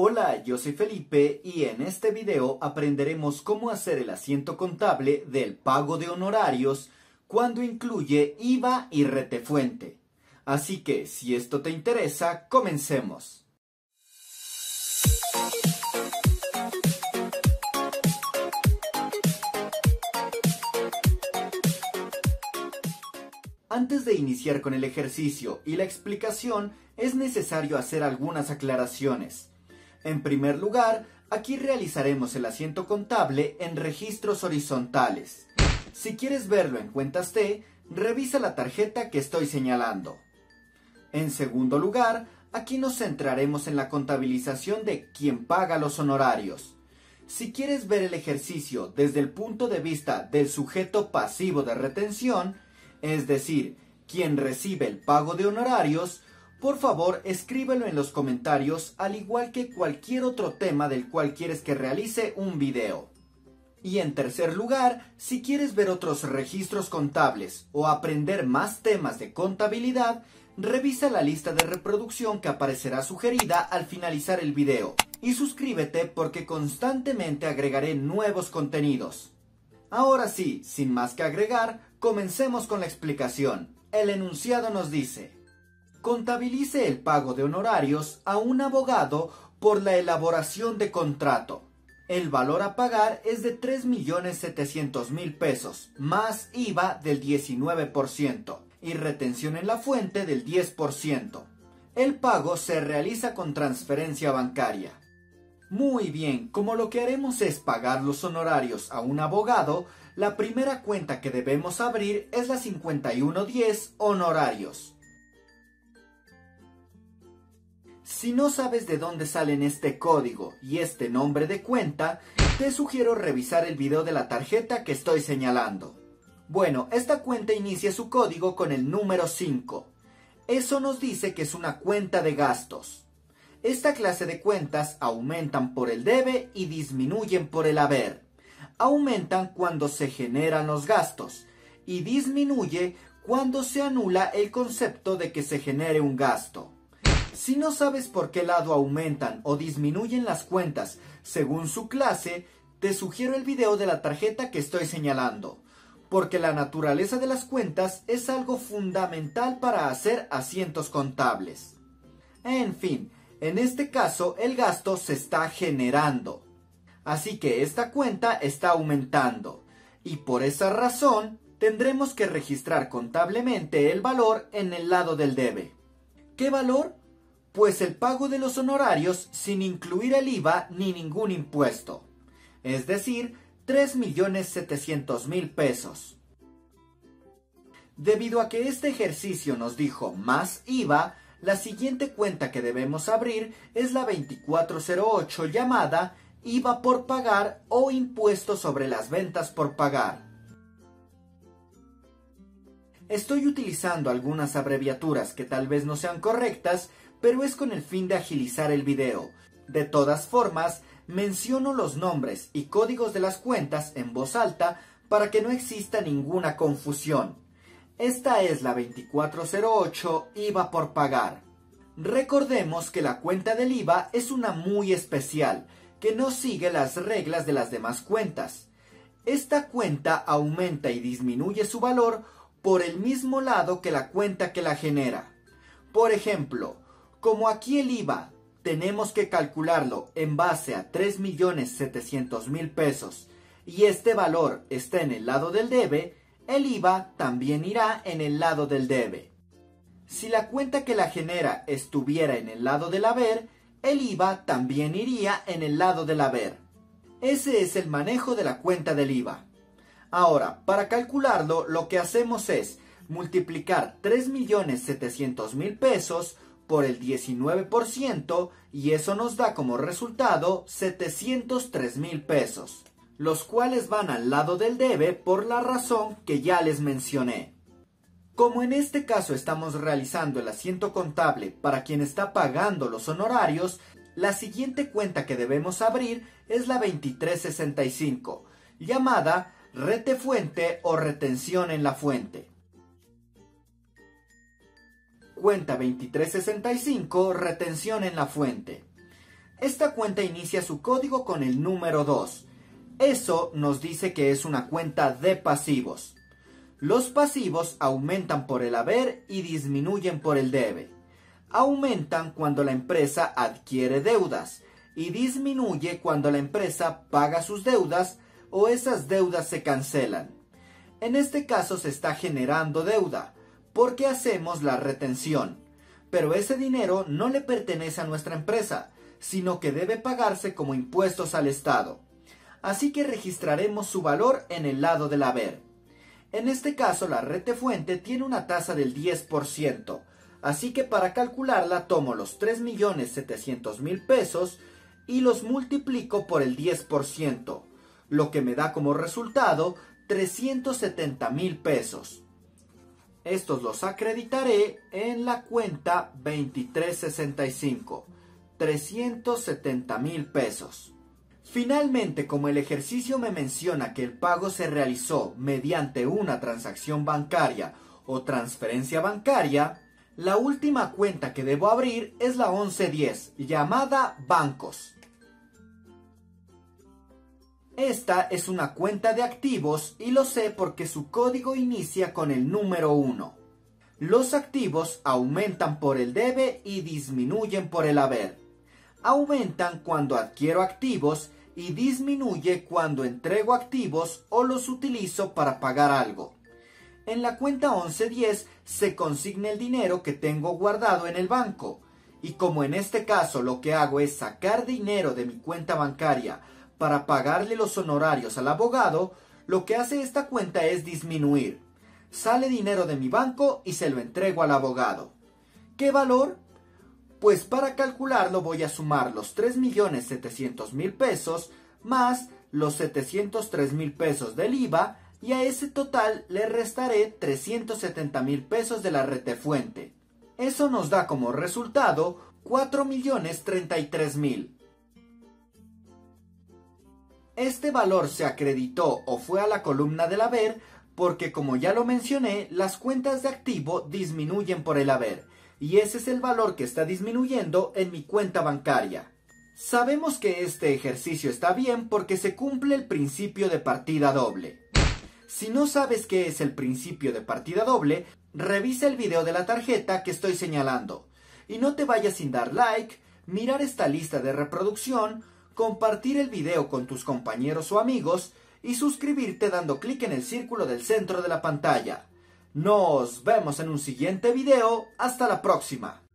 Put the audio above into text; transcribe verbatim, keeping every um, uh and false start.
Hola, yo soy Felipe y en este video aprenderemos cómo hacer el asiento contable del pago de honorarios cuando incluye I V A y Rete Fuente. Así que, si esto te interesa, comencemos. Antes de iniciar con el ejercicio y la explicación, es necesario hacer algunas aclaraciones. En primer lugar, aquí realizaremos el asiento contable en registros horizontales. Si quieres verlo en cuentas T, revisa la tarjeta que estoy señalando. En segundo lugar, aquí nos centraremos en la contabilización de quien paga los honorarios. Si quieres ver el ejercicio desde el punto de vista del sujeto pasivo de retención, es decir, quien recibe el pago de honorarios, por favor, escríbelo en los comentarios, al igual que cualquier otro tema del cual quieres que realice un video. Y en tercer lugar, si quieres ver otros registros contables o aprender más temas de contabilidad, revisa la lista de reproducción que aparecerá sugerida al finalizar el video. Y suscríbete porque constantemente agregaré nuevos contenidos. Ahora sí, sin más que agregar, comencemos con la explicación. El enunciado nos dice: contabilice el pago de honorarios a un abogado por la elaboración de contrato. El valor a pagar es de tres millones setecientos mil pesos, más I V A del diecinueve por ciento y retención en la fuente del diez por ciento. El pago se realiza con transferencia bancaria. Muy bien, como lo que haremos es pagar los honorarios a un abogado, la primera cuenta que debemos abrir es la cincuenta y uno diez honorarios. Si no sabes de dónde salen este código y este nombre de cuenta, te sugiero revisar el video de la tarjeta que estoy señalando. Bueno, esta cuenta inicia su código con el número cinco. Eso nos dice que es una cuenta de gastos. Esta clase de cuentas aumentan por el debe y disminuyen por el haber. Aumentan cuando se generan los gastos y disminuye cuando se anula el concepto de que se genere un gasto. Si no sabes por qué lado aumentan o disminuyen las cuentas según su clase, te sugiero el video de la tarjeta que estoy señalando, porque la naturaleza de las cuentas es algo fundamental para hacer asientos contables. En fin, en este caso el gasto se está generando, así que esta cuenta está aumentando y por esa razón tendremos que registrar contablemente el valor en el lado del debe. ¿Qué valor? Pues el pago de los honorarios sin incluir el I V A ni ningún impuesto, es decir, tres millones setecientos mil pesos. Debido a que este ejercicio nos dijo más I V A, la siguiente cuenta que debemos abrir es la veinticuatro cero ocho llamada I V A por pagar o impuesto sobre las ventas por pagar. Estoy utilizando algunas abreviaturas que tal vez no sean correctas, pero es con el fin de agilizar el video. De todas formas, menciono los nombres y códigos de las cuentas en voz alta para que no exista ninguna confusión. Esta es la veinticuatro cero ocho I V A por pagar. Recordemos que la cuenta del I V A es una muy especial, que no sigue las reglas de las demás cuentas. Esta cuenta aumenta y disminuye su valor por el mismo lado que la cuenta que la genera. Por ejemplo, como aquí el I V A tenemos que calcularlo en base a tres millones setecientos mil pesos y este valor está en el lado del debe, el I V A también irá en el lado del debe. Si la cuenta que la genera estuviera en el lado del haber, el I V A también iría en el lado del haber. Ese es el manejo de la cuenta del I V A. Ahora, para calcularlo, lo que hacemos es multiplicar tres millones setecientos mil pesos por el diecinueve por ciento y eso nos da como resultado setecientos tres mil pesos, los cuales van al lado del debe por la razón que ya les mencioné. Como en este caso estamos realizando el asiento contable para quien está pagando los honorarios, la siguiente cuenta que debemos abrir es la veintitrés sesenta y cinco, llamada Rete Fuente o retención en la fuente. Cuenta veintitrés sesenta y cinco, retención en la fuente. Esta cuenta inicia su código con el número dos. Eso nos dice que es una cuenta de pasivos. Los pasivos aumentan por el haber y disminuyen por el debe. Aumentan cuando la empresa adquiere deudas y disminuye cuando la empresa paga sus deudas o esas deudas se cancelan. En este caso se está generando deuda porque hacemos la retención, pero ese dinero no le pertenece a nuestra empresa, sino que debe pagarse como impuestos al Estado. Así que registraremos su valor en el lado del haber. En este caso la Rete Fuente tiene una tasa del diez por ciento, así que para calcularla tomo los tres millones setecientos mil pesos y los multiplico por el diez por ciento, lo que me da como resultado trescientos setenta mil pesos. Estos los acreditaré en la cuenta veintitrés sesenta y cinco, trescientos setenta mil pesos. Finalmente, como el ejercicio me menciona que el pago se realizó mediante una transacción bancaria o transferencia bancaria, la última cuenta que debo abrir es la once diez, llamada bancos. Esta es una cuenta de activos y lo sé porque su código inicia con el número uno. Los activos aumentan por el debe y disminuyen por el haber. Aumentan cuando adquiero activos y disminuye cuando entrego activos o los utilizo para pagar algo. En la cuenta once diez se consigna el dinero que tengo guardado en el banco. Y como en este caso lo que hago es sacar dinero de mi cuenta bancaria para pagarle los honorarios al abogado, lo que hace esta cuenta es disminuir. Sale dinero de mi banco y se lo entrego al abogado. ¿Qué valor? Pues para calcularlo voy a sumar los tres millones setecientos mil pesos más los setecientos tres mil pesos del I V A y a ese total le restaré trescientos setenta mil pesos de la Rete Fuente. Eso nos da como resultado cuatro millones treinta y tres mil. Este valor se acreditó o fue a la columna del haber porque, como ya lo mencioné, las cuentas de activo disminuyen por el haber. Y ese es el valor que está disminuyendo en mi cuenta bancaria. Sabemos que este ejercicio está bien porque se cumple el principio de partida doble. Si no sabes qué es el principio de partida doble, revisa el video de la tarjeta que estoy señalando. Y no te vayas sin dar like, mirar esta lista de reproducción, compartir el video con tus compañeros o amigos y suscribirte dando clic en el círculo del centro de la pantalla. Nos vemos en un siguiente video. Hasta la próxima.